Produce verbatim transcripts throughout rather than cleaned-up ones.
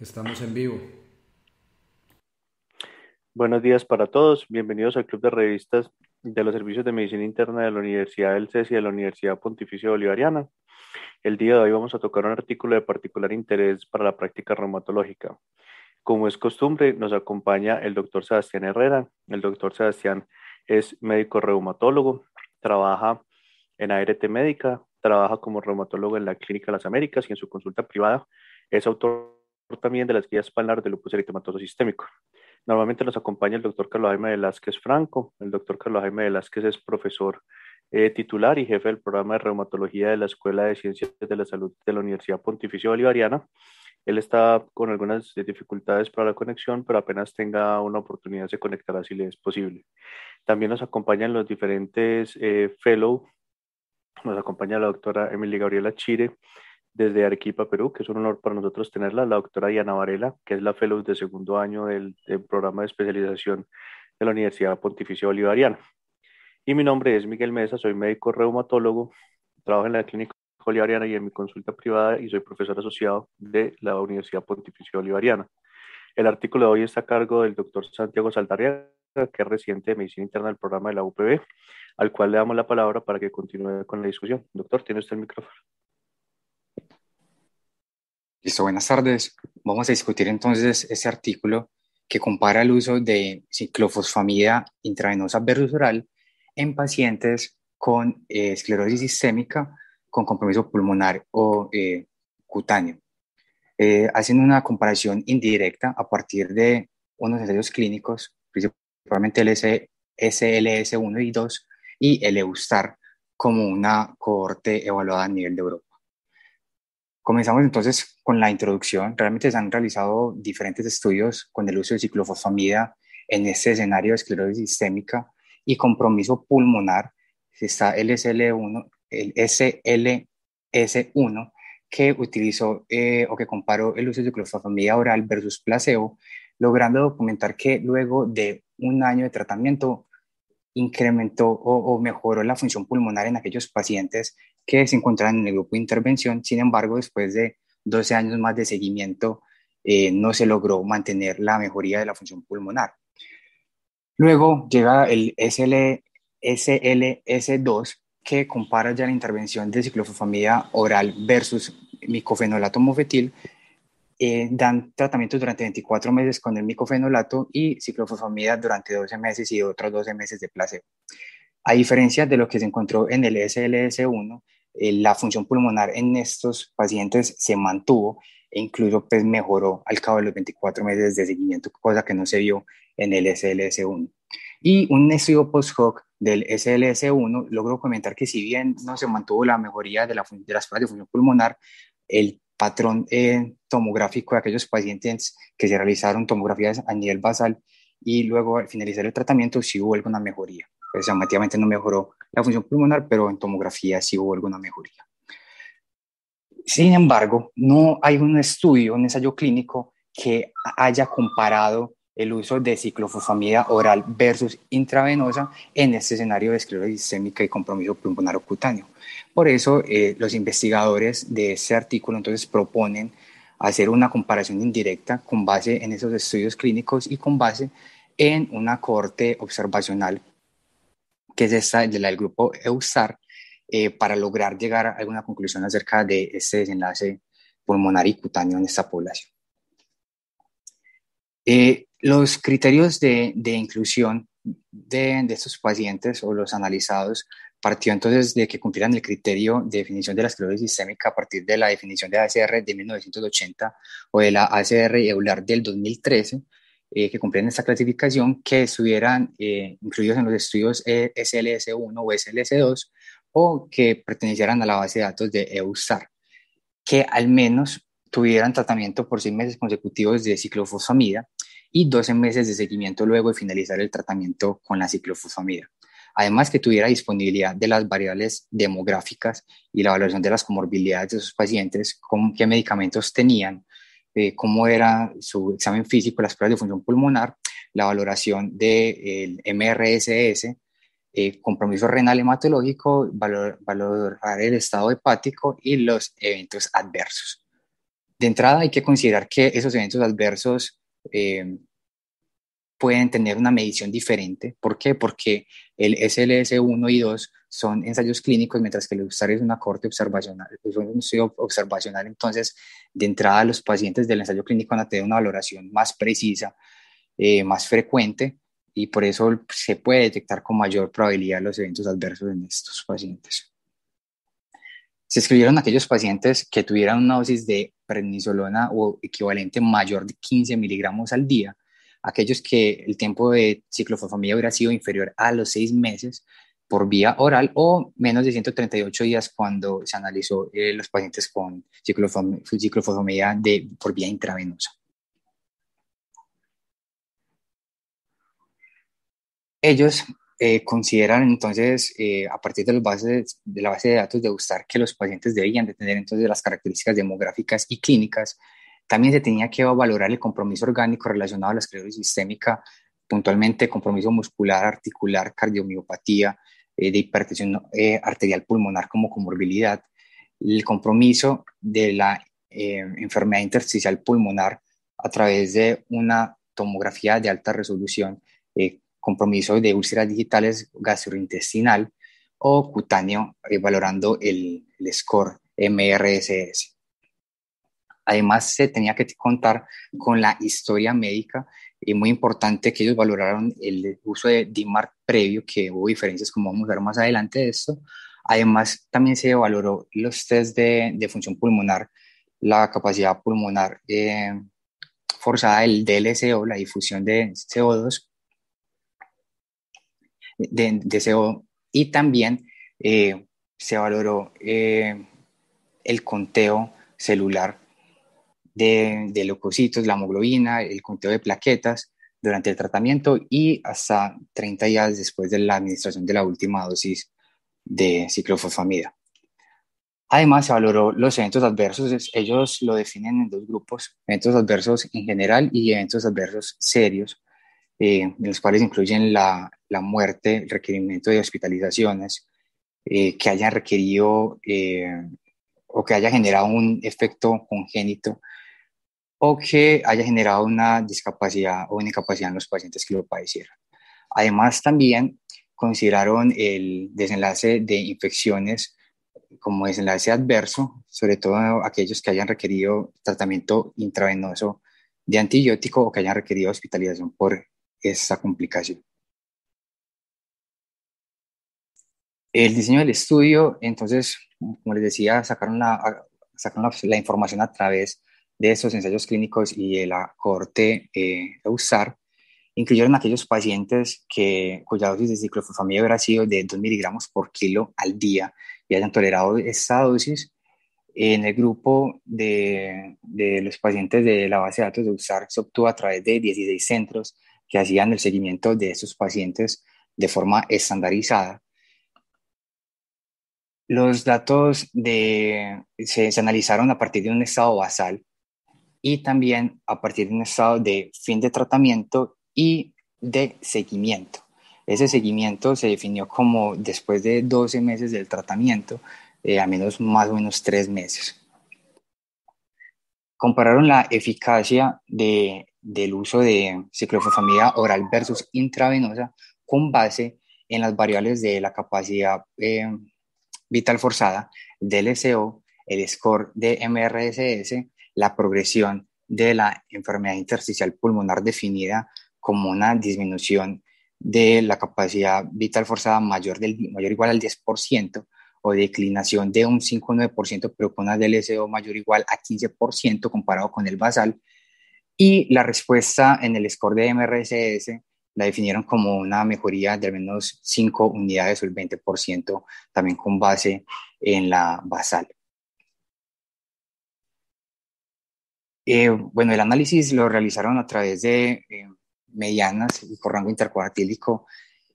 Estamos en vivo. Buenos días para todos. Bienvenidos al Club de Revistas de los Servicios de Medicina Interna de la Universidad del C E S y de la Universidad Pontificia Bolivariana. El día de hoy vamos a tocar un artículo de particular interés para la práctica reumatológica. Como es costumbre, nos acompaña el doctor Sebastián Herrera. El doctor Sebastián es médico reumatólogo, trabaja en A R T Médica, trabaja como reumatólogo en la Clínica Las Américas y en su consulta privada es autor también de las guías PANAR de lupus eritematoso sistémico. Normalmente nos acompaña el doctor Carlos Jaime Velázquez Franco. El doctor Carlos Jaime Velázquez es profesor eh, titular y jefe del programa de reumatología de la Escuela de Ciencias de la Salud de la Universidad Pontificia Bolivariana. Él está con algunas dificultades para la conexión, pero apenas tenga una oportunidad se conectará si le es posible. También nos acompañan los diferentes eh, fellow. Nos acompaña la doctora Emilia Gabriela Chire, desde Arequipa, Perú, que es un honor para nosotros tenerla, la doctora Diana Varela, que es la fellow de segundo año del, del programa de especialización de la Universidad Pontificia Bolivariana. Y mi nombre es Miguel Mesa, soy médico reumatólogo, trabajo en la Clínica Bolivariana y en mi consulta privada y soy profesor asociado de la Universidad Pontificia Bolivariana. El artículo de hoy está a cargo del doctor Santiago Saldarriaga, que es residente de Medicina Interna del programa de la U P B, al cual le damos la palabra para que continúe con la discusión. Doctor, tiene usted el micrófono. Listo, buenas tardes. Vamos a discutir entonces este artículo que compara el uso de ciclofosfamida intravenosa versus oral en pacientes con eh, esclerosis sistémica con compromiso pulmonar o eh, cutáneo. Eh, hacen una comparación indirecta a partir de unos ensayos clínicos, principalmente el S L S uno y dos y el EUSTAR como una cohorte evaluada a nivel de Europa. Comenzamos entonces con la introducción. Realmente se han realizado diferentes estudios con el uso de ciclofosfamida en este escenario de esclerosis sistémica y compromiso pulmonar. Está el S L S uno que utilizó eh, o que comparó el uso de ciclofosfamida oral versus placebo, logrando documentar que luego de un año de tratamiento incrementó o, o mejoró la función pulmonar en aquellos pacientes que se encontraban en el grupo de intervención. Sin embargo, después de doce años más de seguimiento, eh, no se logró mantener la mejoría de la función pulmonar. Luego llega el S L S dos, que compara ya la intervención de ciclofosfamida oral versus micofenolato mofetil. Eh, dan tratamientos durante veinticuatro meses con el micofenolato y ciclofosfamida durante doce meses y otros doce meses de placebo. A diferencia de lo que se encontró en el S L S uno, eh, la función pulmonar en estos pacientes se mantuvo e incluso pues, mejoró al cabo de los veinticuatro meses de seguimiento, cosa que no se vio en el S L S uno. Y un estudio post-hoc del S L S uno logró comentar que si bien no se mantuvo la mejoría de, la, de las pruebas de función pulmonar, el patrón eh, tomográfico de aquellos pacientes que se realizaron tomografías a nivel basal y luego al finalizar el tratamiento sí hubo alguna mejoría. Pues, llamativamente no mejoró la función pulmonar, pero en tomografía sí hubo alguna mejoría. Sin embargo, no hay un estudio, un ensayo clínico que haya comparado el uso de ciclofosfamida oral versus intravenosa en este escenario de esclerosis sistémica y compromiso pulmonar o cutáneo. Por eso, eh, los investigadores de este artículo entonces proponen hacer una comparación indirecta con base en esos estudios clínicos y con base en una cohorte observacional, que es esta de la del grupo EUSAR, eh, para lograr llegar a alguna conclusión acerca de este desenlace pulmonar y cutáneo en esta población. Eh, Los criterios de, de inclusión de, de estos pacientes o los analizados partió entonces de que cumplieran el criterio de definición de la esclerosis sistémica a partir de la definición de A C R de mil novecientos ochenta o de la A C R y EULAR del dos mil trece, eh, que cumplieran esta clasificación, que estuvieran eh, incluidos en los estudios S L S uno o S L S dos o que pertenecieran a la base de datos de EUSAR, que al menos tuvieran tratamiento por seis meses consecutivos de ciclofosfamida y doce meses de seguimiento luego de finalizar el tratamiento con la ciclofosfamida. Además, que tuviera disponibilidad de las variables demográficas y la valoración de las comorbilidades de esos pacientes, con qué medicamentos tenían, eh, cómo era su examen físico, las pruebas de función pulmonar, la valoración del M R S S, eh, compromiso renal hematológico, valor, valorar el estado hepático y los eventos adversos. De entrada hay que considerar que esos eventos adversos eh, pueden tener una medición diferente. ¿Por qué? Porque el S L S uno y dos son ensayos clínicos, mientras que el EUSTAR es una cohorte observacional, es un estudio observacional. Entonces, de entrada, los pacientes del ensayo clínico van a tener una valoración más precisa, eh, más frecuente, y por eso se puede detectar con mayor probabilidad los eventos adversos en estos pacientes. Se excluyeron aquellos pacientes que tuvieran una dosis de prednisolona o equivalente mayor de quince miligramos al día, aquellos que el tiempo de ciclofosfamida hubiera sido inferior a los seis meses por vía oral o menos de ciento treinta y ocho días cuando se analizó eh, los pacientes con ciclofam- ciclofosfamida de, por vía intravenosa. Ellos eh, consideran entonces, eh, a partir de, los bases, de la base de datos de EUSTAR, que los pacientes debían de tener entonces las características demográficas y clínicas. También se tenía que valorar el compromiso orgánico relacionado a la esclerosis sistémica, puntualmente compromiso muscular, articular, cardiomiopatía, eh, de hipertensión eh, arterial pulmonar como comorbilidad, el compromiso de la eh, enfermedad intersticial pulmonar a través de una tomografía de alta resolución, eh, compromiso de úlceras digitales gastrointestinal o cutáneo, eh, valorando el, el score M R S S. Además, se tenía que contar con la historia médica, y muy importante que ellos valoraron el uso de D M A R D previo, que hubo diferencias como vamos a ver más adelante de esto. Además, también se valoró los test de, de función pulmonar, la capacidad pulmonar eh, forzada, el D L C O, la difusión de C O dos, de, de C O, y también eh, se valoró eh, el conteo celular De, de leucocitos, la hemoglobina, el conteo de plaquetas durante el tratamiento y hasta treinta días después de la administración de la última dosis de ciclofosfamida. Además, se valoró los eventos adversos. Ellos lo definen en dos grupos: eventos adversos en general y eventos adversos serios, eh, en los cuales incluyen la, la muerte, el requerimiento de hospitalizaciones, eh, que hayan requerido eh, o que haya generado un efecto congénito, o que haya generado una discapacidad o una incapacidad en los pacientes que lo padecieron. Además, también consideraron el desenlace de infecciones como desenlace adverso, sobre todo aquellos que hayan requerido tratamiento intravenoso de antibiótico o que hayan requerido hospitalización por esta complicación. El diseño del estudio, entonces, como les decía, sacaron la, sacaron la, la información a través de estos ensayos clínicos y de la cohorte eh, EUSAR. Incluyeron aquellos pacientes que, cuya dosis de ciclofosfamida hubiera sido de dos miligramos por kilo al día y hayan tolerado esa dosis. En el grupo de, de los pacientes de la base de datos de EUSAR se obtuvo a través de dieciséis centros que hacían el seguimiento de estos pacientes de forma estandarizada. Los datos de, se, se analizaron a partir de un estado basal y también a partir de un estado de fin de tratamiento y de seguimiento. Ese seguimiento se definió como después de doce meses del tratamiento, eh, a menos más o menos tres meses. Compararon la eficacia de, del uso de ciclofosfamida oral versus intravenosa con base en las variables de la capacidad eh, vital forzada, D L C O, el score de M R S S, la progresión de la enfermedad intersticial pulmonar definida como una disminución de la capacidad vital forzada mayor, del, mayor o igual al diez por ciento o declinación de un cinco a nueve por ciento, pero con una D L C O mayor o igual a quince por ciento comparado con el basal. Y la respuesta en el score de M R S S la definieron como una mejoría de al menos cinco unidades o el veinte por ciento, también con base en la basal. Eh, bueno, el análisis lo realizaron a través de eh, medianas y con rango intercuartílico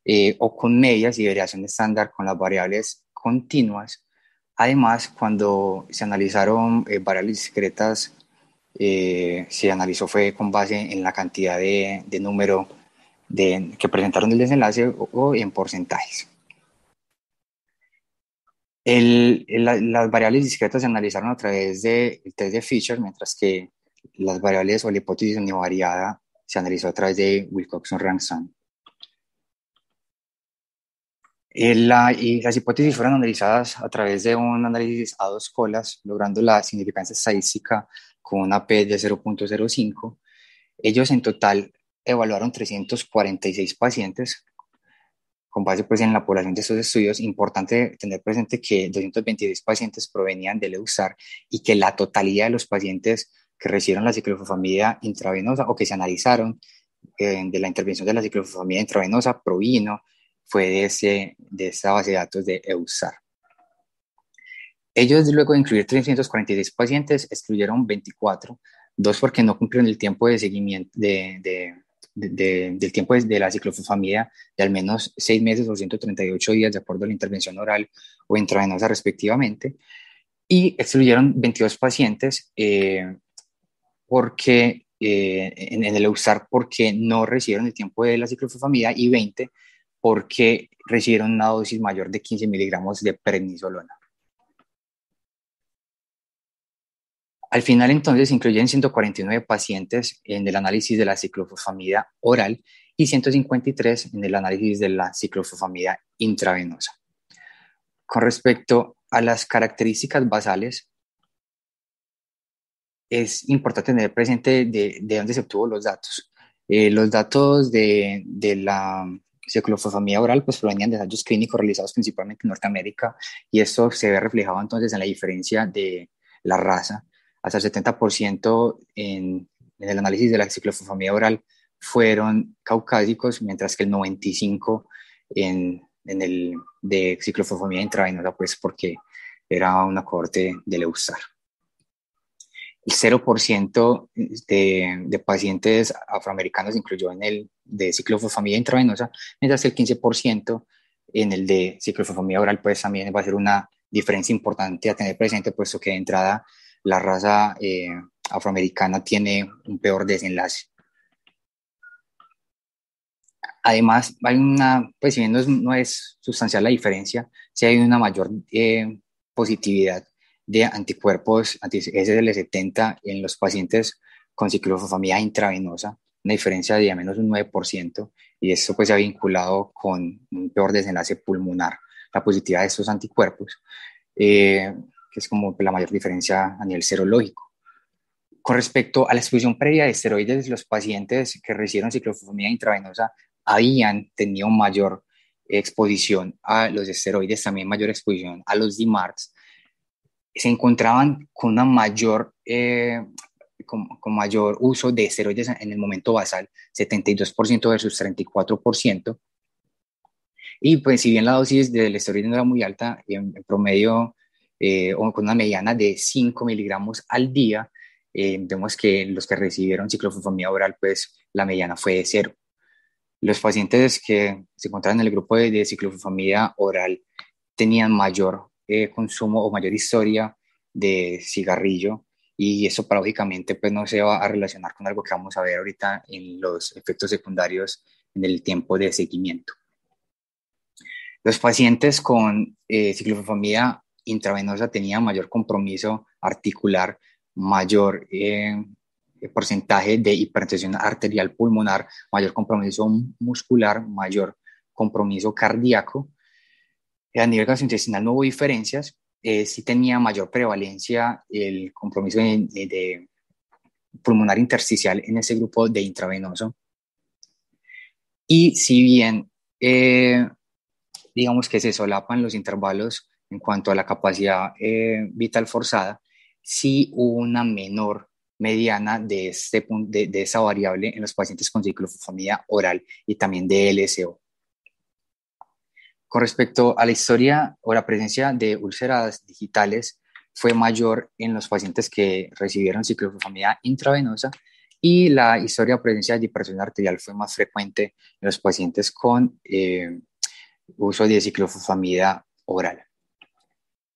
eh, o con medias y variación estándar con las variables continuas. Además, cuando se analizaron eh, variables discretas, eh, se analizó fue con base en la cantidad de, de número de, que presentaron el desenlace o, o en porcentajes. El, la, las variables discretas se analizaron a través del test de Fisher, mientras que las variables o la hipótesis univariada se analizó a través de Wilcoxon-Rank-Sum. La, y las hipótesis fueron analizadas a través de un análisis a dos colas, logrando la significancia estadística con una P de cero punto cero cinco. Ellos en total evaluaron trescientos cuarenta y seis pacientes con base pues, en la población de estos estudios. Importante tener presente que doscientos veintiséis pacientes provenían del EUSAR y que la totalidad de los pacientes que recibieron la ciclofosfamida intravenosa o que se analizaron eh, de la intervención de la ciclofosfamida intravenosa provino fue de, ese, de esa base de datos de EUSAR. Ellos, luego de incluir trescientos cuarenta y seis pacientes, excluyeron veinticuatro, dos porque no cumplieron el tiempo de seguimiento de, de, de, de, del tiempo de la ciclofosfamida de al menos seis meses o ciento treinta y ocho días, de acuerdo a la intervención oral o intravenosa respectivamente, y excluyeron veintidós pacientes eh, porque, eh, en, en el EUSAR porque no recibieron el tiempo de la ciclofosfamida y veinte porque recibieron una dosis mayor de quince miligramos de prednisolona. Al final, entonces, incluyen ciento cuarenta y nueve pacientes en el análisis de la ciclofosfamida oral y ciento cincuenta y tres en el análisis de la ciclofosfamida intravenosa. Con respecto a las características basales, es importante tener presente de, de dónde se obtuvo los datos. Eh, los datos de, de la ciclofosfamida oral pues provenían de ensayos clínicos realizados principalmente en Norteamérica, y esto se ve reflejado entonces en la diferencia de la raza. Hasta el setenta por ciento en, en el análisis de la ciclofosfamida oral fueron caucásicos, mientras que el noventa y cinco por ciento en, en el de ciclofosfamida intravenosa, pues porque era una cohorte del EUSAR. El cero por ciento de, de pacientes afroamericanos incluyó en el de ciclofosfamida intravenosa, mientras que el quince por ciento en el de ciclofosfamida oral, pues también va a ser una diferencia importante a tener presente, puesto que de entrada la raza eh, afroamericana tiene un peor desenlace. Además, hay una, pues si bien no es, no es sustancial la diferencia, sí hay una mayor eh, positividad de anticuerpos anti-S L setenta en los pacientes con ciclofosfamida intravenosa, una diferencia de al menos un nueve por ciento, y esto pues se ha vinculado con un peor desenlace pulmonar, la positividad de estos anticuerpos, eh, que es como la mayor diferencia a nivel serológico. Con respecto a la exposición previa de esteroides, los pacientes que recibieron ciclofosfamida intravenosa habían tenido mayor exposición a los esteroides, también mayor exposición a los D M A R Ds, se encontraban con una mayor, eh, con, con mayor uso de esteroides en el momento basal, setenta y dos por ciento versus treinta y cuatro por ciento, y pues si bien la dosis del esteroide no era muy alta, en, en promedio eh, o con una mediana de cinco miligramos al día, eh, vemos que los que recibieron ciclofosfamida oral, pues la mediana fue de cero. Los pacientes que se encontraban en el grupo de, de ciclofosfamida oral tenían mayor Eh, consumo o mayor historia de cigarrillo, y eso paradójicamente pues no se va a relacionar con algo que vamos a ver ahorita en los efectos secundarios en el tiempo de seguimiento. Los pacientes con eh, ciclofosfamida intravenosa tenían mayor compromiso articular, mayor eh, porcentaje de hipertensión arterial pulmonar, mayor compromiso muscular, mayor compromiso cardíaco. A nivel gastrointestinal no hubo diferencias, eh, sí tenía mayor prevalencia el compromiso de, de, de pulmonar intersticial en ese grupo de intravenoso. Y si bien, eh, digamos que se solapan los intervalos en cuanto a la capacidad eh, vital forzada, sí hubo una menor mediana de, este, de, de esa variable en los pacientes con ciclofosfamida oral y también de D L C O. Con respecto a la historia o la presencia de úlceras digitales, fue mayor en los pacientes que recibieron ciclofosfamida intravenosa, y la historia o presencia de hipertensión arterial fue más frecuente en los pacientes con eh, uso de ciclofosfamida oral.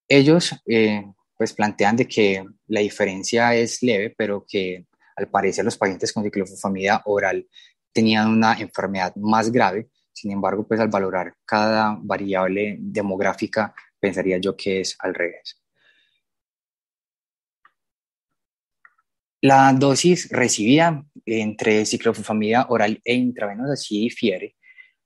Ellos eh, pues plantean de que la diferencia es leve, pero que al parecer los pacientes con ciclofosfamida oral tenían una enfermedad más grave. Sin embargo, pues al valorar cada variable demográfica pensaría yo que es al revés. La dosis recibida entre ciclofosfamida oral e intravenosa sí difiere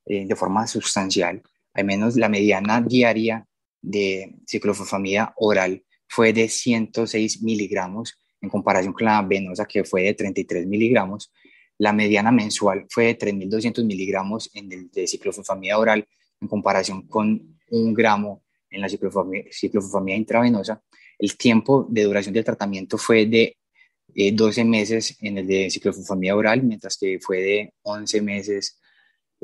eh, de forma sustancial. Al menos la mediana diaria de ciclofosfamida oral fue de ciento seis miligramos en comparación con la venosa, que fue de treinta y tres miligramos. La mediana mensual fue de tres mil doscientos miligramos en el de ciclofosfamida oral en comparación con un gramo en la ciclofosfamida, ciclofosfamida intravenosa. El tiempo de duración del tratamiento fue de Eh, doce meses en el de ciclofosfamida oral, mientras que fue de once meses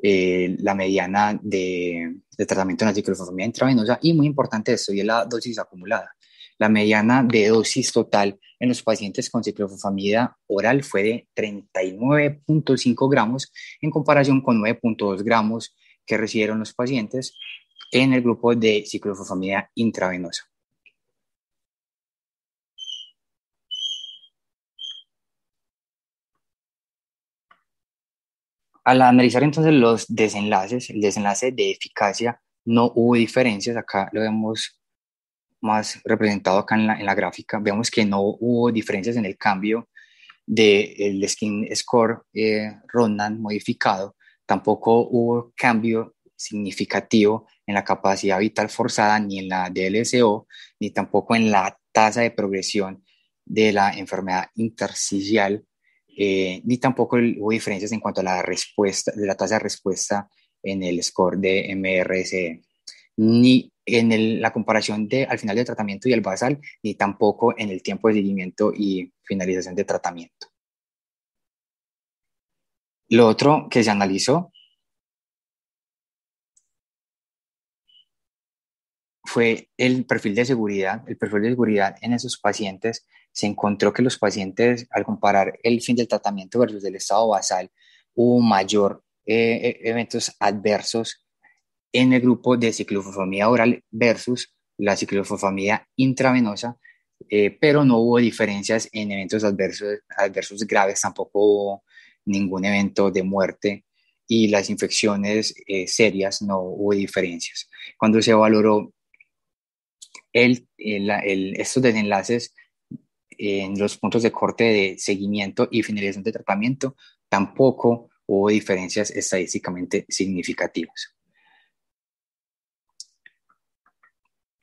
eh, la mediana de, de tratamiento en la ciclofosfamida intravenosa. Y muy importante esto, y es la dosis acumulada. La mediana de dosis total en los pacientes con ciclofosfamida oral fue de treinta y nueve punto cinco gramos en comparación con nueve punto dos gramos que recibieron los pacientes en el grupo de ciclofosfamida intravenosa. Al analizar entonces los desenlaces, el desenlace de eficacia, no hubo diferencias. Acá lo vemos más representado acá en la, en la gráfica. Vemos que no hubo diferencias en el cambio del Skin Score eh, Rodnan modificado. Tampoco hubo cambio significativo en la capacidad vital forzada, ni en la D L C O, ni tampoco en la tasa de progresión de la enfermedad intersticial. Eh, ni tampoco hubo diferencias en cuanto a la respuesta, de la tasa de respuesta en el score de M R S S, ni en el, la comparación de, al final del tratamiento y el basal, ni tampoco en el tiempo de seguimiento y finalización de tratamiento. Lo otro que se analizó fue el perfil de seguridad. El perfil de seguridad en esos pacientes, se encontró que los pacientes, al comparar el fin del tratamiento versus el estado basal, hubo mayor eh, eventos adversos en el grupo de ciclofosfamida oral versus la ciclofosfamida intravenosa, eh, pero no hubo diferencias en eventos adversos, adversos graves, tampoco hubo ningún evento de muerte, y las infecciones eh, serias no hubo diferencias. Cuando se valoró el, el, el, estos desenlaces en los puntos de corte de seguimiento y finalización de tratamiento, tampoco hubo diferencias estadísticamente significativas.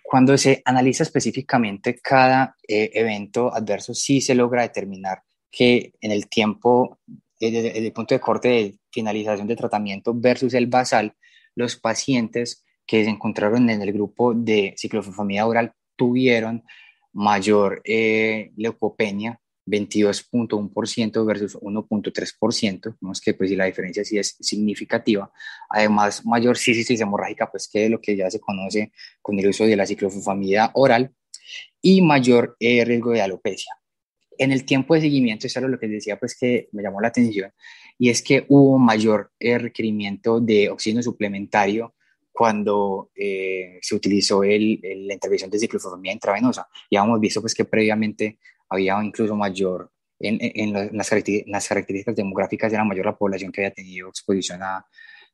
Cuando se analiza específicamente cada eh, evento adverso, sí se logra determinar que en el tiempo, desde el punto de corte de finalización de tratamiento versus el basal, los pacientes que se encontraron en el grupo de ciclofosfamida oral tuvieron mayor eh, leucopenia, veintidós punto uno por ciento versus uno punto tres por ciento. Vemos que pues, si la diferencia sí es significativa. Además, mayor cistitis hemorrágica, pues, que es lo que ya se conoce con el uso de la ciclofosfamida oral, y mayor eh, riesgo de alopecia. En el tiempo de seguimiento, eso era lo que decía, pues, que me llamó la atención, y es que hubo mayor eh, requerimiento de oxígeno suplementario cuando eh, se utilizó el, el, la intervención de ciclofosfamida intravenosa. Ya hemos visto pues, que previamente había incluso mayor, en, en, en, las, en las características demográficas era mayor la población que había tenido exposición a,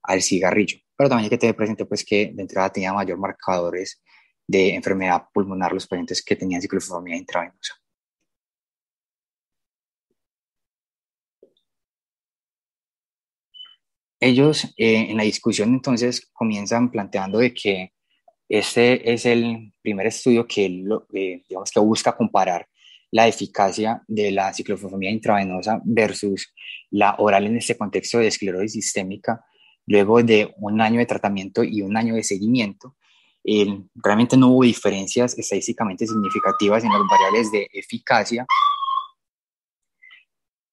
al cigarrillo. Pero también hay que tener presente pues, que de entrada tenía mayor marcadores de enfermedad pulmonar los pacientes que tenían ciclofosfamida intravenosa. Ellos eh, en la discusión entonces comienzan planteando de que este es el primer estudio que, lo, eh, digamos que busca comparar la eficacia de la ciclofosfamida intravenosa versus la oral en este contexto de esclerosis sistémica luego de un año de tratamiento y un año de seguimiento. Eh, realmente no hubo diferencias estadísticamente significativas en las variables de eficacia,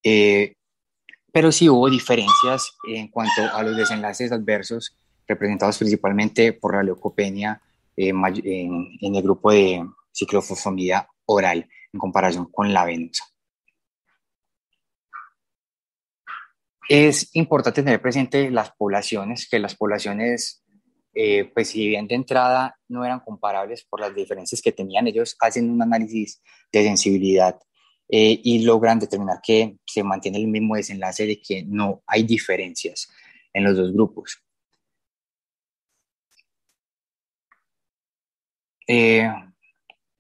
eh, pero sí hubo diferencias en cuanto a los desenlaces adversos representados principalmente por la leucopenia eh, en, en el grupo de ciclofosfamida oral en comparación con la venosa. Es importante tener presente las poblaciones, que las poblaciones, eh, pues si bien de entrada no eran comparables por las diferencias que tenían, ellos hacen un análisis de sensibilidad Eh, y logran determinar que se mantiene el mismo desenlace de que no hay diferencias en los dos grupos. Eh,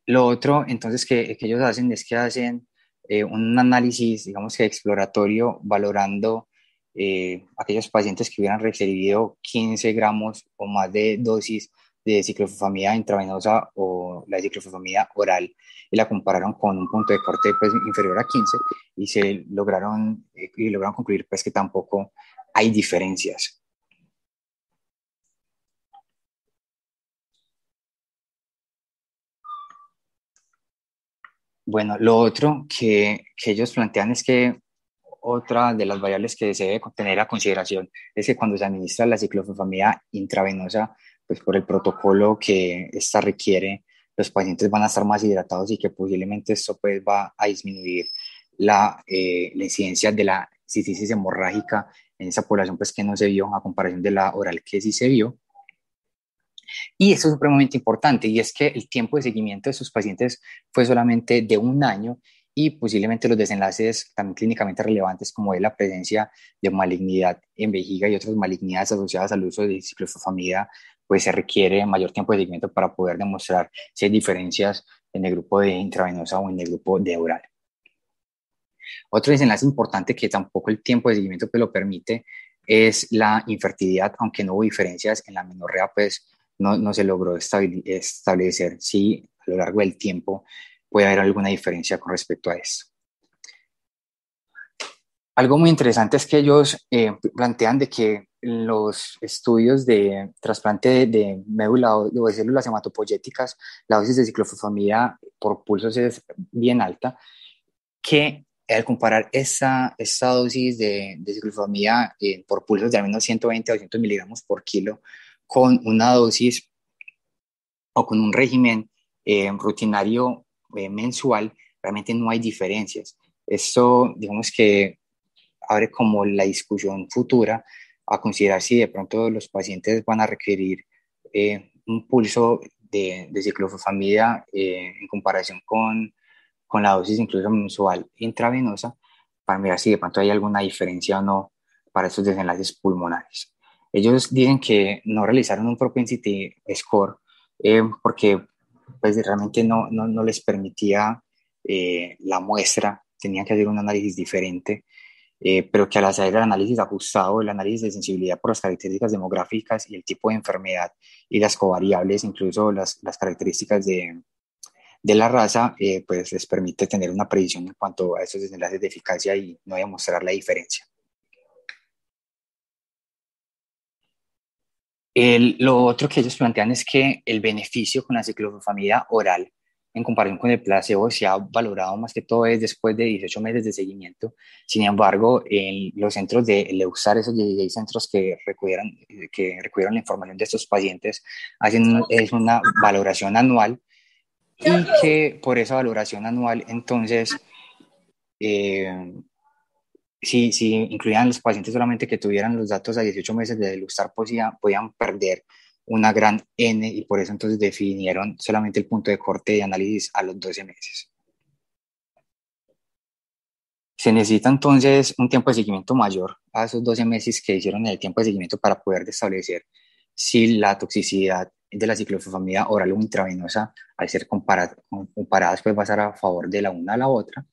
lo otro, entonces, que, que ellos hacen es que hacen eh, un análisis, digamos que exploratorio, valorando eh, aquellos pacientes que hubieran recibido quince gramos o más de dosis de ciclofosfamida intravenosa o la ciclofosfamida oral, y la compararon con un punto de corte pues, inferior a quince, y se lograron, eh, y lograron concluir pues, que tampoco hay diferencias. Bueno, lo otro que, que ellos plantean es que otra de las variables que se debe tener a consideración es que cuando se administra la ciclofosfamida intravenosa, pues por el protocolo que esta requiere, los pacientes van a estar más hidratados y que posiblemente esto pues va a disminuir la, eh, la incidencia de la cistitis hemorrágica en esa población pues que no se vio a comparación de la oral que sí se vio. Y esto es supremamente importante, y es que el tiempo de seguimiento de sus pacientes fue solamente de un año, y posiblemente los desenlaces también clínicamente relevantes, como es la presencia de malignidad en vejiga y otras malignidades asociadas al uso de ciclofosfamida, pues se requiere mayor tiempo de seguimiento para poder demostrar si hay diferencias en el grupo de intravenosa o en el grupo de oral. Otro desenlace importante que tampoco el tiempo de seguimiento pues, lo permite es la infertilidad, aunque no hubo diferencias en la menorrea, pues No, no se logró establecer si a lo largo del tiempo puede haber alguna diferencia con respecto a esto. Algo muy interesante es que ellos eh, plantean de que los estudios de trasplante de, de médula o de células hematopoyéticas, la dosis de ciclofosfamida por pulsos es bien alta, que al comparar esa, esa dosis de, de ciclofosfamida eh, por pulsos de al menos ciento veinte a doscientos miligramos por kilo, con una dosis o con un régimen eh, rutinario eh, mensual, realmente no hay diferencias. Esto, digamos que abre como la discusión futura a considerar si de pronto los pacientes van a requerir eh, un pulso de, de ciclofosfamida eh, en comparación con, con la dosis incluso mensual intravenosa, para mirar si de pronto hay alguna diferencia o no para estos desenlaces pulmonares. Ellos dicen que no realizaron un propensity score eh, porque pues, realmente no, no, no les permitía eh, la muestra, tenían que hacer un análisis diferente, eh, pero que al hacer el análisis ajustado, el análisis de sensibilidad por las características demográficas y el tipo de enfermedad y las covariables, incluso las, las características de, de la raza, eh, pues les permite tener una precisión en cuanto a esos desenlaces de eficacia y no demostrar la diferencia. El, lo otro que ellos plantean es que el beneficio con la ciclofosfamida oral en comparación con el placebo se ha valorado más que todo es después de dieciocho meses de seguimiento. Sin embargo, en los centros de EUSAR, esos dieciséis centros que recogieron, que recogieron la información de estos pacientes, hacen una, es una valoración anual, y que por esa valoración anual, entonces, eh, Si, si incluían los pacientes solamente que tuvieran los datos a dieciocho meses de EUSTAR, podían, podían perder una gran N, y por eso entonces definieron solamente el punto de corte de análisis a los doce meses. Se necesita entonces un tiempo de seguimiento mayor a esos doce meses que hicieron en el tiempo de seguimiento para poder establecer si la toxicidad de la ciclofosfamida oral o intravenosa, al ser compara- comparadas, pues va a estar a favor de la una a la otra.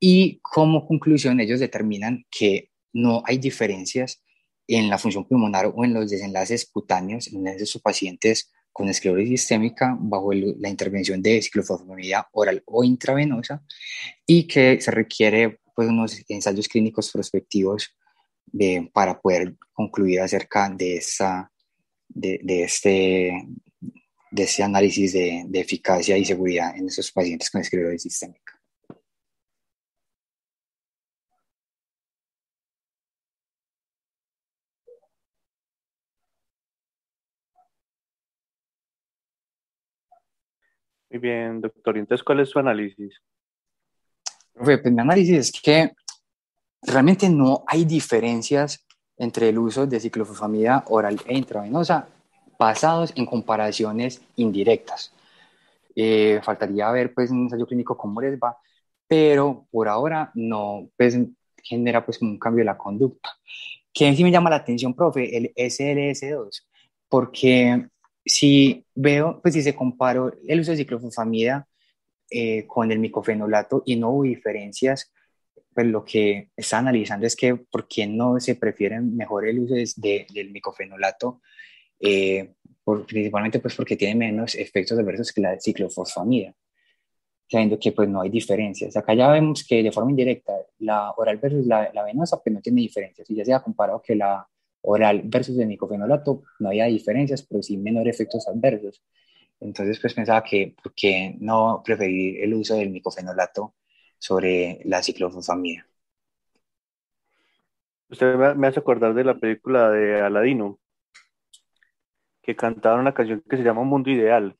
Y como conclusión, ellos determinan que no hay diferencias en la función pulmonar o en los desenlaces cutáneos en esos pacientes con esclerosis sistémica bajo el, la intervención de ciclofosfamida oral o intravenosa, y que se requiere pues, unos ensayos clínicos prospectivos de, para poder concluir acerca de, esa, de, de, este, de este análisis de, de eficacia y seguridad en esos pacientes con esclerosis sistémica. Muy bien, doctor. Entonces, ¿cuál es su análisis? Pues, mi análisis es que realmente no hay diferencias entre el uso de ciclofosfamida oral e intravenosa basados en comparaciones indirectas. Eh, faltaría ver pues, un ensayo clínico cómo les va, pero por ahora no pues, genera pues, un cambio de la conducta. ¿Qué sí me llama la atención, profe? El S L S dos, porque Si veo, pues si se comparo el uso de ciclofosfamida eh, con el micofenolato y no hubo diferencias, pues lo que está analizando es que por qué no se prefiere mejor el uso de, de, del micofenolato, eh, por, principalmente pues porque tiene menos efectos adversos que la ciclofosfamida, sabiendo que pues no hay diferencias. Acá ya vemos que de forma indirecta la oral versus la, la venosa pues no tiene diferencias, y ya se ha comparado que la oral versus el micofenolato no había diferencias, pero sí menores efectos adversos. Entonces pues pensaba que por qué no preferir el uso del micofenolato sobre la ciclofosfamida. Usted me hace acordar de la película de Aladino, que cantaron una canción que se llama Un Mundo Ideal.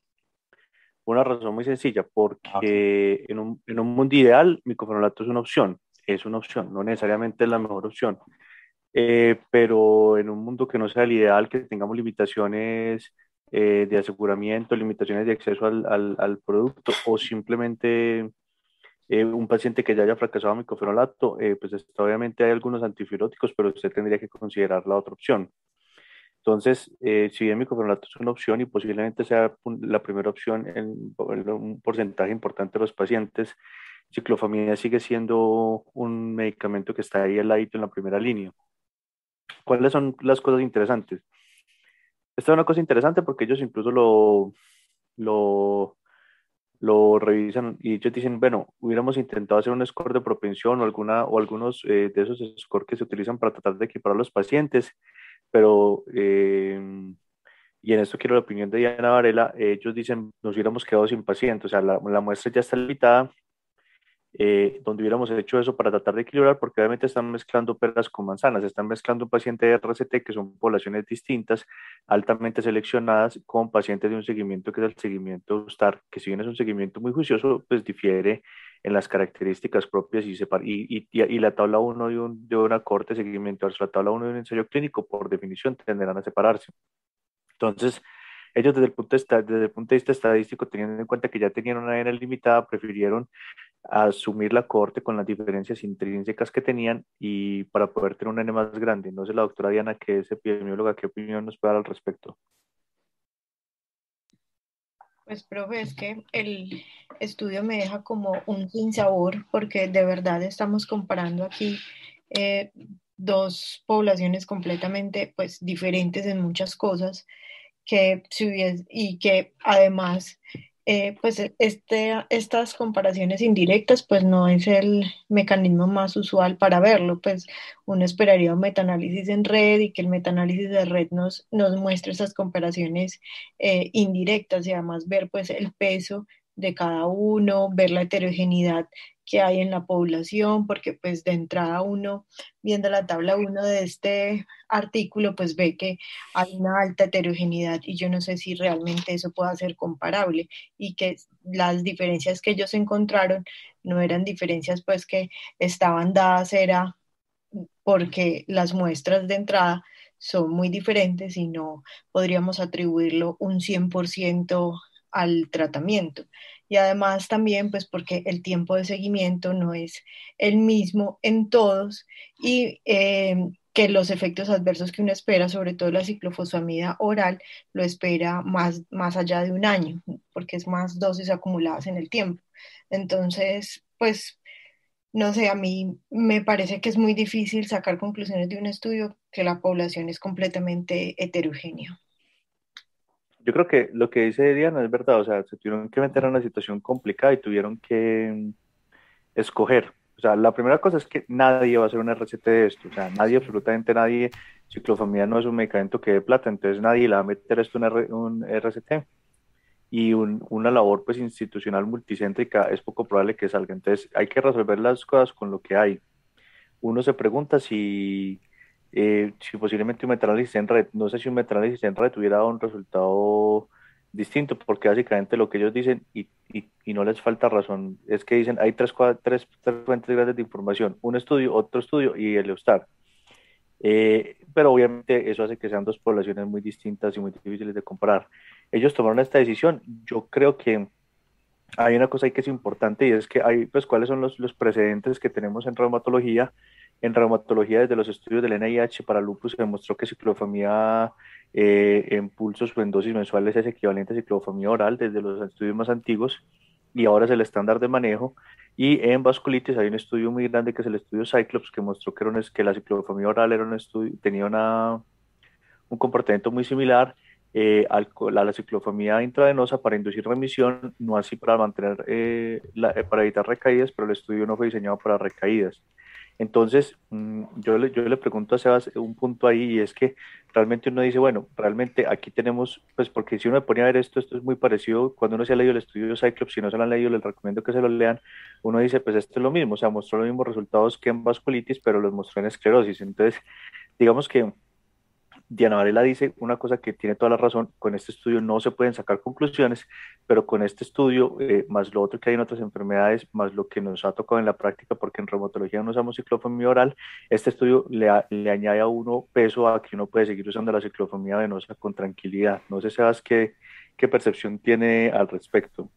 Una razón muy sencilla, porque okay. en, un, en un mundo ideal, micofenolato es una opción, es una opción, no necesariamente es la mejor opción, eh, pero en un mundo que no sea el ideal, que tengamos limitaciones eh, de aseguramiento, limitaciones de acceso al, al, al producto, o simplemente eh, un paciente que ya haya fracasado micofenolato, eh, pues obviamente hay algunos antibióticos, pero usted tendría que considerar la otra opción. Entonces, eh, si bien micofenolato es una opción y posiblemente sea la primera opción en, en un porcentaje importante de los pacientes, ciclofosfamida sigue siendo un medicamento que está ahí al ladito en la primera línea. ¿Cuáles son las cosas interesantes? Esta es una cosa interesante porque ellos incluso lo, lo, lo revisan y ellos dicen, bueno, hubiéramos intentado hacer un score de propensión o, alguna, o algunos eh, de esos scores que se utilizan para tratar de equipar a los pacientes. Pero, eh, y en esto quiero la opinión de Diana Varela, eh, ellos dicen, nos hubiéramos quedado sin pacientes, o sea, la, la muestra ya está limitada, eh, donde hubiéramos hecho eso para tratar de equilibrar, porque obviamente están mezclando peras con manzanas, están mezclando un paciente de R C T, que son poblaciones distintas, altamente seleccionadas, con pacientes de un seguimiento que es el seguimiento EUSTAR, que si bien es un seguimiento muy juicioso, pues difiere en las características propias y, separa, y, y, y la tabla uno de, un, de una corte de seguimiento versus la tabla uno de un ensayo clínico, por definición, tenderán a separarse. Entonces, ellos desde el punto de, desde el punto de vista estadístico, teniendo en cuenta que ya tenían una N limitada, prefirieron asumir la corte con las diferencias intrínsecas que tenían y para poder tener una N más grande. No sé, la doctora Diana, que es epidemióloga, ¿qué opinión nos puede dar al respecto? Pues, profe, es que el estudio me deja como un sinsabor porque de verdad estamos comparando aquí eh, dos poblaciones completamente pues, diferentes en muchas cosas que si hubiese, y que además eh, pues este, estas comparaciones indirectas pues, no es el mecanismo más usual para verlo. Pues, uno esperaría un metaanálisis en red y que el metaanálisis de red nos, nos muestre esas comparaciones eh, indirectas y además ver pues, el peso de cada uno, ver la heterogeneidad que hay en la población, porque pues de entrada uno, viendo la tabla uno de este artículo, pues ve que hay una alta heterogeneidad y yo no sé si realmente eso pueda ser comparable y que las diferencias que ellos encontraron no eran diferencias pues que estaban dadas, era porque las muestras de entrada son muy diferentes y no podríamos atribuirlo un cien por ciento al tratamiento y además también pues porque el tiempo de seguimiento no es el mismo en todos y eh, que los efectos adversos que uno espera, sobre todo la ciclofosfamida oral, lo espera más, más allá de un año porque es más dosis acumuladas en el tiempo. Entonces pues no sé, a mí me parece que es muy difícil sacar conclusiones de un estudio que la población es completamente heterogénea. Yo creo que lo que dice Diana es verdad, o sea, se tuvieron que meter en una situación complicada y tuvieron que escoger. O sea, la primera cosa es que nadie va a hacer un R C T de esto, o sea, nadie, absolutamente nadie, ciclofosfamida no es un medicamento que dé plata, entonces nadie le va a meter esto en un, un R C T. Y un, una labor pues institucional multicéntrica es poco probable que salga, entonces hay que resolver las cosas con lo que hay. Uno se pregunta si... Eh, si posiblemente un metaanálisis en red, no sé si un metaanálisis en red tuviera un resultado distinto, porque básicamente lo que ellos dicen, y, y, y no les falta razón, es que dicen hay tres, tres, tres fuentes grandes de información, un estudio, otro estudio y el EUSTAR. Eh, pero obviamente eso hace que sean dos poblaciones muy distintas y muy difíciles de comparar. Ellos tomaron esta decisión, yo creo que hay una cosa ahí que es importante y es que hay, pues, cuáles son los, los precedentes que tenemos en reumatología En reumatología, desde los estudios del N I H para lupus, se demostró que ciclofosfamida eh, en pulsos o en dosis mensuales es equivalente a ciclofosfamida oral desde los estudios más antiguos, y ahora es el estándar de manejo. Y en vasculitis hay un estudio muy grande que es el estudio Cyclops, que mostró que, era un, que la ciclofosfamida oral era un estudio, tenía una, un comportamiento muy similar eh, al, a la ciclofosfamida intravenosa para inducir remisión, no así para, mantener, eh, la, para evitar recaídas, pero el estudio no fue diseñado para recaídas. Entonces, yo le, yo le pregunto a Sebas un punto ahí, y es que realmente uno dice, bueno, realmente aquí tenemos, pues porque si uno me pone a ver esto, esto es muy parecido, cuando uno se ha leído el estudio Cyclops, si no se lo han leído, les recomiendo que se lo lean, uno dice, pues esto es lo mismo, o sea, mostró los mismos resultados que en vasculitis, pero los mostró en esclerosis. Entonces, digamos que Diana Varela dice una cosa que tiene toda la razón, con este estudio no se pueden sacar conclusiones, pero con este estudio, eh, más lo otro que hay en otras enfermedades, más lo que nos ha tocado en la práctica, porque en reumatología no usamos ciclofosfamida oral, este estudio le, a, le añade a uno peso a que uno puede seguir usando la ciclofosfamida venosa con tranquilidad. No sé, Sebas, qué, qué percepción tiene al respecto.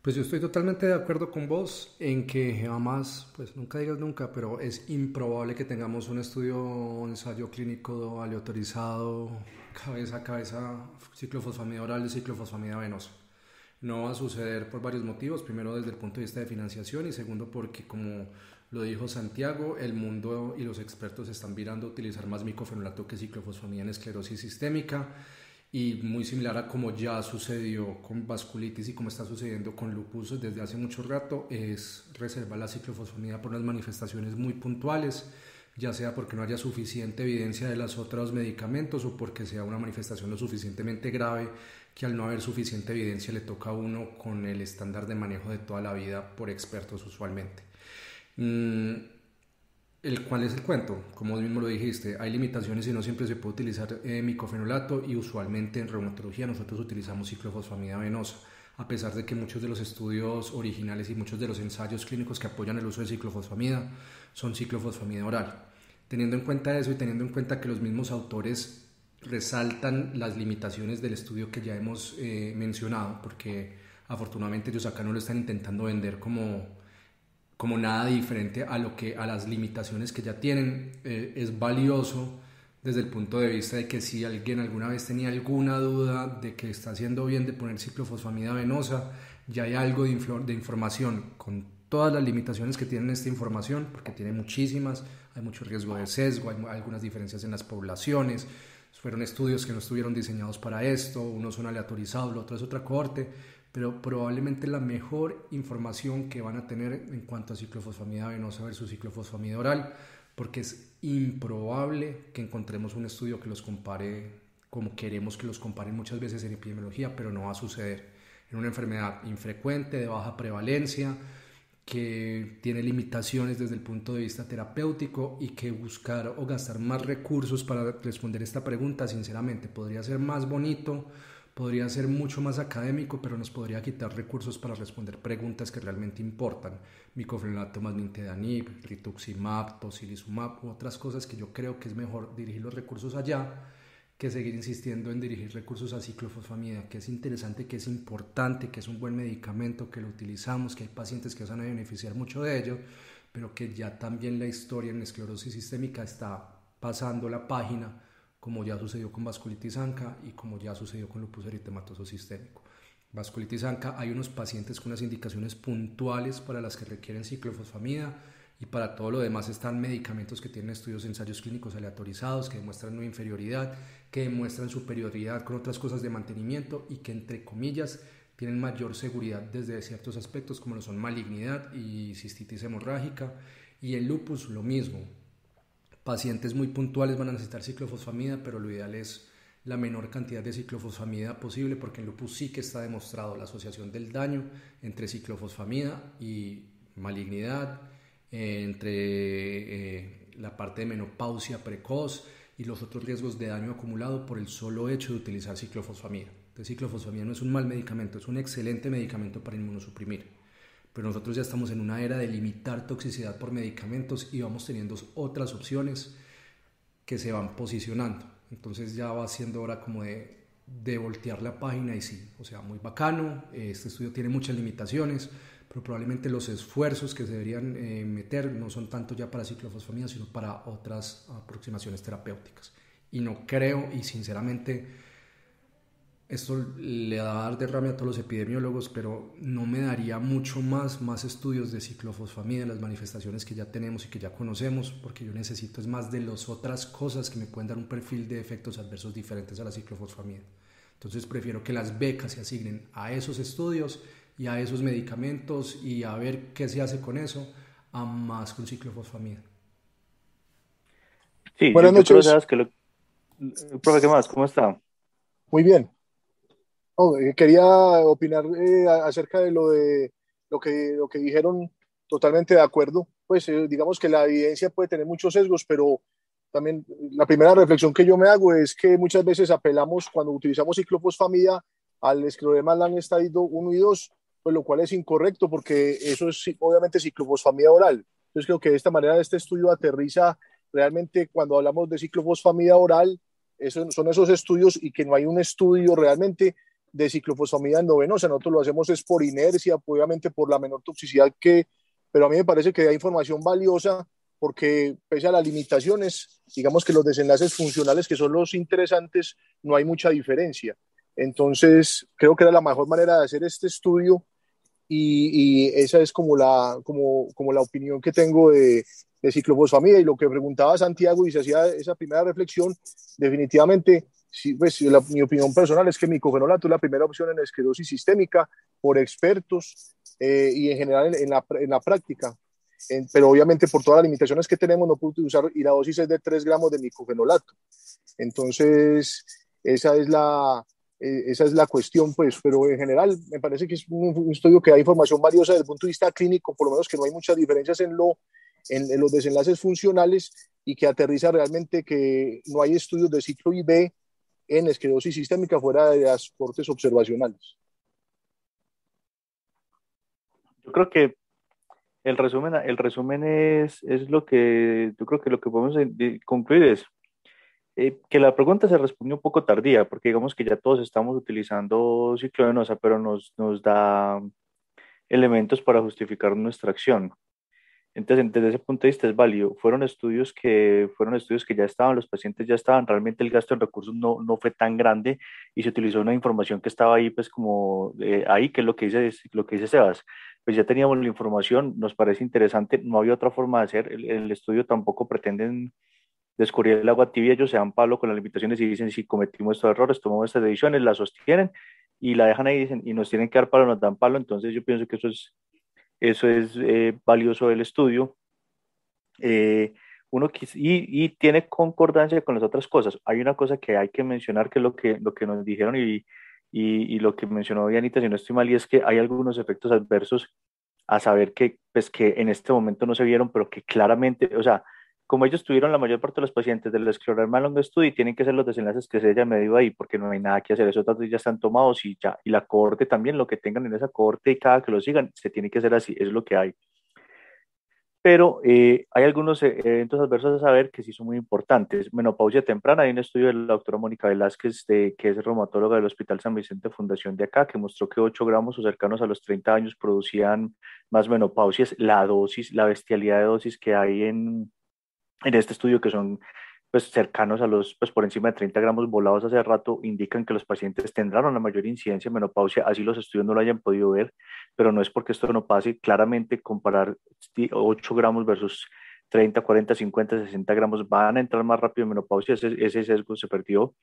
Pues yo estoy totalmente de acuerdo con vos en que jamás, pues nunca digas nunca, pero es improbable que tengamos un estudio, un ensayo clínico aleatorizado, cabeza a cabeza, ciclofosfamida oral y ciclofosfamida venosa. No va a suceder por varios motivos, primero desde el punto de vista de financiación y segundo porque, como lo dijo Santiago, el mundo y los expertos están virando a utilizar más micofenolato que ciclofosfamida en esclerosis sistémica, y muy similar a como ya sucedió con vasculitis y como está sucediendo con lupus desde hace mucho rato, es reservar la ciclofosfamida por unas manifestaciones muy puntuales, ya sea porque no haya suficiente evidencia de los otros medicamentos o porque sea una manifestación lo suficientemente grave que al no haber suficiente evidencia le toca a uno con el estándar de manejo de toda la vida por expertos usualmente. Mm. El cual es el cuento, como vos mismo lo dijiste, hay limitaciones y no siempre se puede utilizar eh, micofenolato, y usualmente en reumatología nosotros utilizamos ciclofosfamida venosa, a pesar de que muchos de los estudios originales y muchos de los ensayos clínicos que apoyan el uso de ciclofosfamida son ciclofosfamida oral. Teniendo en cuenta eso y teniendo en cuenta que los mismos autores resaltan las limitaciones del estudio que ya hemos eh, mencionado, porque afortunadamente ellos acá no lo están intentando vender como... como nada diferente a, lo que, a las limitaciones que ya tienen, eh, es valioso desde el punto de vista de que si alguien alguna vez tenía alguna duda de que está haciendo bien de poner ciclofosfamida venosa, ya hay algo de, inf- de información con todas las limitaciones que tiene esta información, porque tiene muchísimas, hay mucho riesgo de sesgo, hay algunas diferencias en las poblaciones, fueron estudios que no estuvieron diseñados para esto, unos son aleatorizados, lo otro es otra cohorte, pero probablemente la mejor información que van a tener en cuanto a ciclofosfamida venosa versus ciclofosfamida oral, porque es improbable que encontremos un estudio que los compare como queremos que los comparen muchas veces en epidemiología, pero no va a suceder. En una enfermedad infrecuente, de baja prevalencia, que tiene limitaciones desde el punto de vista terapéutico y que buscar o gastar más recursos para responder esta pregunta, sinceramente, podría ser más bonito, podría ser mucho más académico, pero nos podría quitar recursos para responder preguntas que realmente importan. Micofenolato más nintedanib, rituximab, tocilizumab, otras cosas que yo creo que es mejor dirigir los recursos allá que seguir insistiendo en dirigir recursos a ciclofosfamida, que es interesante, que es importante, que es un buen medicamento, que lo utilizamos, que hay pacientes que se van a beneficiar mucho de ello, pero que ya también la historia en esclerosis sistémica está pasando la página, como ya sucedió con vasculitis ANCA y como ya sucedió con lupus eritematoso sistémico. Vasculitis ANCA, hay unos pacientes con unas indicaciones puntuales para las que requieren ciclofosfamida, y para todo lo demás están medicamentos que tienen estudios, ensayos clínicos aleatorizados, que demuestran no inferioridad, que demuestran superioridad con otras cosas de mantenimiento y que, entre comillas, tienen mayor seguridad desde ciertos aspectos como lo son malignidad y cistitis hemorrágica. Y en lupus lo mismo. Pacientes muy puntuales van a necesitar ciclofosfamida, pero lo ideal es la menor cantidad de ciclofosfamida posible, porque en lupus sí que está demostrado la asociación del daño entre ciclofosfamida y malignidad, eh, entre eh, la parte de menopausia precoz y los otros riesgos de daño acumulado por el solo hecho de utilizar ciclofosfamida. Entonces, ciclofosfamida no es un mal medicamento, es un excelente medicamento para inmunosuprimir. Pero nosotros ya estamos en una era de limitar toxicidad por medicamentos y vamos teniendo otras opciones que se van posicionando. Entonces ya va siendo hora como de, de voltear la página y sí, o sea, muy bacano, este estudio tiene muchas limitaciones, pero probablemente los esfuerzos que se deberían eh, meter no son tanto ya para ciclofosfamida, sino para otras aproximaciones terapéuticas. Y no creo, y sinceramente, esto le va a dar derrame a todos los epidemiólogos, pero no me daría mucho más, más estudios de ciclofosfamida, las manifestaciones que ya tenemos y que ya conocemos, porque yo necesito es más de las otras cosas que me pueden dar un perfil de efectos adversos diferentes a la ciclofosfamida. Entonces prefiero que las becas se asignen a esos estudios y a esos medicamentos y a ver qué se hace con eso, a más con ciclofosfamida. Sí, buenas noches. Que lo... Profe, ¿qué más? ¿Cómo está? Muy bien. Oh, eh, quería opinar eh, acerca de lo de lo que, lo que dijeron, totalmente de acuerdo. Pues eh, digamos que la evidencia puede tener muchos sesgos, pero también la primera reflexión que yo me hago es que muchas veces apelamos cuando utilizamos ciclofosfamida al escleroma lan estadio uno y dos, pues lo cual es incorrecto porque eso es obviamente ciclofosfamida oral. Entonces creo que de esta manera este estudio aterriza realmente cuando hablamos de ciclofosfamida oral, eso, son esos estudios y que no hay un estudio realmente de ciclofosfamida endovenosa. Nosotros lo hacemos es por inercia, obviamente por la menor toxicidad que, pero a mí me parece que da información valiosa porque pese a las limitaciones, digamos que los desenlaces funcionales que son los interesantes, no hay mucha diferencia. Entonces, creo que era la mejor manera de hacer este estudio y, y esa es como la, como, como la opinión que tengo de, de ciclofosfamida. Y lo que preguntaba Santiago y se hacía esa primera reflexión, definitivamente, sí, pues, la, mi opinión personal es que micofenolato es la primera opción en esclerosis sistémica por expertos eh, y en general en, en, la, en la práctica. En, pero obviamente por todas las limitaciones que tenemos no puedo usar y la dosis es de tres gramos de micofenolato. Entonces, esa es la... Esa es la cuestión, pues, pero en general me parece que es un estudio que da información valiosa desde el punto de vista clínico, por lo menos que no hay muchas diferencias en, lo, en, en los desenlaces funcionales y que aterriza realmente que no hay estudios de ciclo I B en esclerosis sistémica fuera de las cortes observacionales. Yo creo que el resumen, el resumen es, es lo que yo creo que lo que podemos concluir es Eh, que la pregunta se respondió un poco tardía, porque digamos que ya todos estamos utilizando ciclovenosa, pero nos, nos da elementos para justificar nuestra acción. Entonces, desde ese punto de vista es válido. Fueron estudios que, fueron estudios que ya estaban, los pacientes ya estaban, realmente el gasto en recursos no, no fue tan grande y se utilizó una información que estaba ahí, pues como eh, ahí, que es lo que dice, lo que dice Sebas. Pues ya teníamos la información, nos parece interesante, no había otra forma de hacer, el, el estudio tampoco pretenden descubrir el agua tibia, ellos se dan palo con las limitaciones y dicen, si cometimos estos errores, tomamos estas decisiones, las sostienen y la dejan ahí, dicen, y nos tienen que dar palo, nos dan palo. Entonces yo pienso que eso es, eso es eh, valioso del estudio. Eh, uno quis, y, y tiene concordancia con las otras cosas. Hay una cosa que hay que mencionar, que es lo que, lo que nos dijeron y, y, y lo que mencionó Dianita, si no estoy mal, y es que hay algunos efectos adversos a saber que, pues, que en este momento no se vieron, pero que claramente, o sea, como ellos tuvieron la mayor parte de los pacientes del escleroma long study, tienen que ser los desenlaces que se haya medido ahí, porque no hay nada que hacer, esos datos ya están tomados y ya, y la cohorte también, lo que tengan en esa cohorte y cada que lo sigan, se tiene que hacer así, es lo que hay. Pero eh, hay algunos eventos adversos a saber que sí son muy importantes. Menopausia temprana, hay un estudio de la doctora Mónica Velázquez, de, que es reumatóloga del Hospital San Vicente Fundación de acá, que mostró que ocho gramos o cercanos a los treinta años producían más menopausias. La dosis, la bestialidad de dosis que hay en en este estudio, que son pues cercanos a los, pues por encima de treinta gramos volados hace rato, indican que los pacientes tendrán una mayor incidencia en menopausia, así los estudios no lo hayan podido ver, pero no es porque esto no pase. Claramente comparar ocho gramos versus treinta, cuarenta, cincuenta, sesenta gramos, van a entrar más rápido en menopausia, ese, ese sesgo se perdió.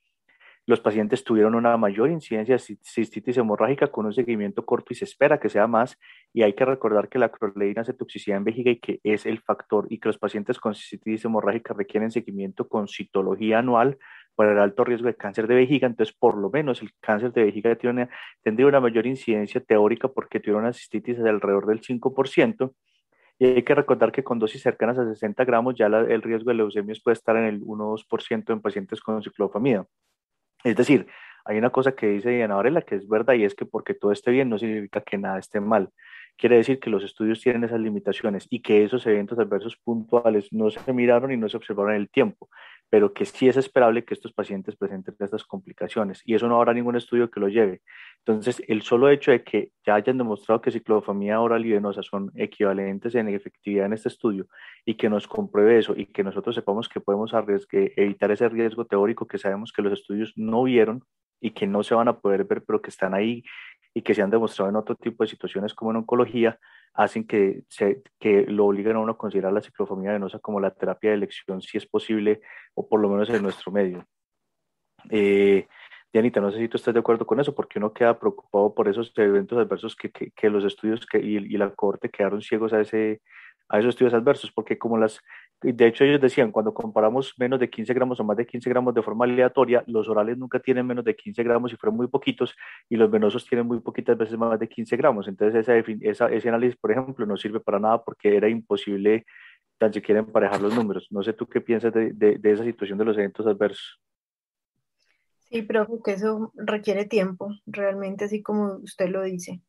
Los pacientes tuvieron una mayor incidencia de cistitis hemorrágica con un seguimiento corto y se espera que sea más, y hay que recordar que la acroleína hace toxicidad en vejiga y que es el factor, y que los pacientes con cistitis hemorrágica requieren seguimiento con citología anual para el alto riesgo de cáncer de vejiga. Entonces por lo menos el cáncer de vejiga tiene, tendría una mayor incidencia teórica porque tuvieron una cistitis de alrededor del cinco por ciento, y hay que recordar que con dosis cercanas a sesenta gramos ya la, el riesgo de leucemias puede estar en el uno o dos por ciento en pacientes con ciclofosfamida. Es decir, hay una cosa que dice Diana Varela que es verdad, y es que porque todo esté bien no significa que nada esté mal. Quiere decir que los estudios tienen esas limitaciones y que esos eventos adversos puntuales no se miraron y no se observaron en el tiempo, pero que sí es esperable que estos pacientes presenten estas complicaciones, y eso no habrá ningún estudio que lo lleve. Entonces, el solo hecho de que ya hayan demostrado que ciclofosfamida oral y venosa son equivalentes en efectividad en este estudio y que nos compruebe eso y que nosotros sepamos que podemos evitar ese riesgo teórico que sabemos que los estudios no vieron y que no se van a poder ver, pero que están ahí y que se han demostrado en otro tipo de situaciones como en oncología, hacen que, se, que lo obliguen a uno a considerar la ciclofosfamida venosa como la terapia de elección, si es posible, o por lo menos en nuestro medio. Eh, Dianita, no sé si tú estás de acuerdo con eso, porque uno queda preocupado por esos eventos adversos que, que, que los estudios que, y, y la cohorte quedaron ciegos a, ese, a esos estudios adversos, porque como las, de hecho ellos decían, cuando comparamos menos de quince gramos o más de quince gramos de forma aleatoria, los orales nunca tienen menos de quince gramos y fueron muy poquitos, y los venosos tienen muy poquitas veces más de quince gramos, entonces esa, esa, ese análisis, por ejemplo, no sirve para nada porque era imposible tan siquiera emparejar los números. No sé tú qué piensas de, de, de esa situación de los eventos adversos. Sí, profe, que eso requiere tiempo, realmente, así como usted lo dice,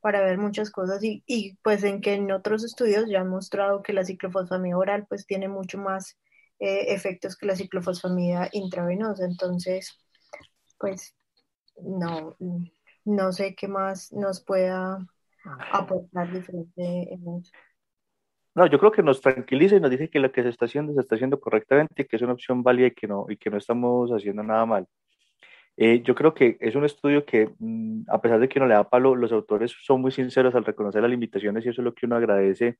para ver muchas cosas y, y pues en que en otros estudios ya han mostrado que la ciclofosfamida oral pues tiene mucho más eh, efectos que la ciclofosfamida intravenosa, entonces pues no, no sé qué más nos pueda aportar diferente en eso. No, yo creo que nos tranquiliza y nos dice que lo que se está haciendo se está haciendo correctamente y que es una opción válida y que no, y que no estamos haciendo nada mal. Eh, yo creo que es un estudio que, a pesar de que uno le da palo, los autores son muy sinceros al reconocer las limitaciones y eso es lo que uno agradece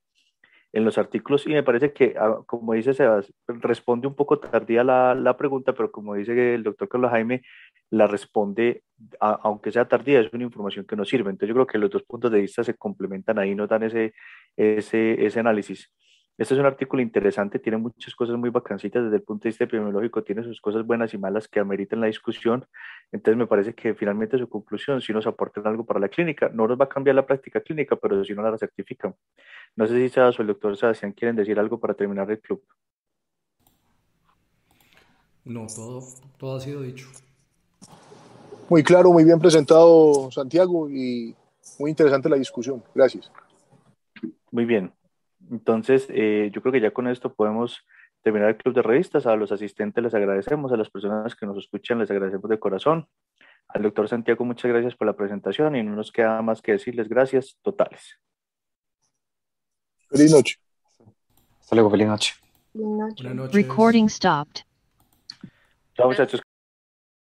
en los artículos. Y me parece que, como dice Sebas, responde un poco tardía la, la pregunta, pero como dice el doctor Carlos Jaime, la responde, a, aunque sea tardía, es una información que nos sirve. Entonces yo creo que los dos puntos de vista se complementan ahí, nos dan ese, ese, ese análisis. Este es un artículo interesante, tiene muchas cosas muy bacancitas desde el punto de vista epidemiológico, tiene sus cosas buenas y malas que ameritan la discusión, entonces me parece que finalmente su conclusión sí nos aportan algo para la clínica, no nos va a cambiar la práctica clínica, pero sí nos la certifican. No sé si Sebas o el doctor Sebastián quieren decir algo para terminar el club. No, todo, todo ha sido dicho. Muy claro, muy bien presentado, Santiago, y muy interesante la discusión, gracias. Muy bien. Entonces, eh, yo creo que ya con esto podemos terminar el club de revistas. A los asistentes les agradecemos, a las personas que nos escuchan les agradecemos de corazón. Al doctor Santiago, muchas gracias por la presentación y no nos queda más que decirles gracias totales. Feliz noche. Hasta luego, feliz noche. Buenas noches. Recording stopped. Chao, muchachos.